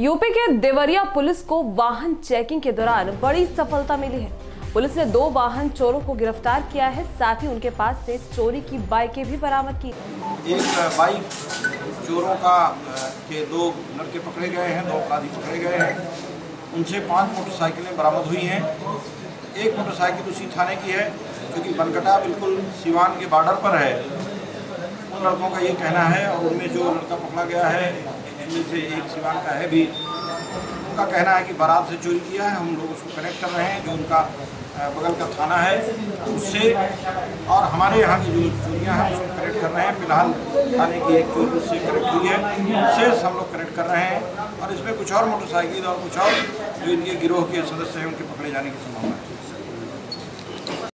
UP के Deoria police को वाहन चेकिंग के दौरान बड़ी सफलता मिली है। पुलिस ने 2 वाहन चोरों को गिरफ्तार किया है, साथ ही उनके पास से चोरी की बाइकें भी बरामद की। एक बाइक चोरों का के 2 लड़के पकड़े गए हैं, 2 अपराधी पकड़े गए हैं। उनसे 5 मोटरसाइकिलें बरामद हुई हैं। एक मोटरसाइकिल उसी थाने की है, क्योंकि बनकटा बिल्कुल सिवान के बॉर्डर पर है। उन लड़कों का ये कहना है, और उनमें जो लड़का पकड़ा गया है उनमें से एक सिवान का है भी। उनका कहना है कि बारात से चोरी किया है। हम लोग उसको कनेक्ट कर रहे हैं, जो उनका बगल का थाना है उससे, और हमारे यहाँ की जो चोरियाँ हैं उसको कनेक्ट कर रहे हैं। फिलहाल थाने की एक चोरी उससे कनेक्ट हुई है, उससे हम लोग कनेक्ट कर रहे हैं। और इसमें कुछ और मोटरसाइकिल और कुछ और जो इनके गिरोह के सदस्य हैं उनके पकड़े जाने की संभावना है।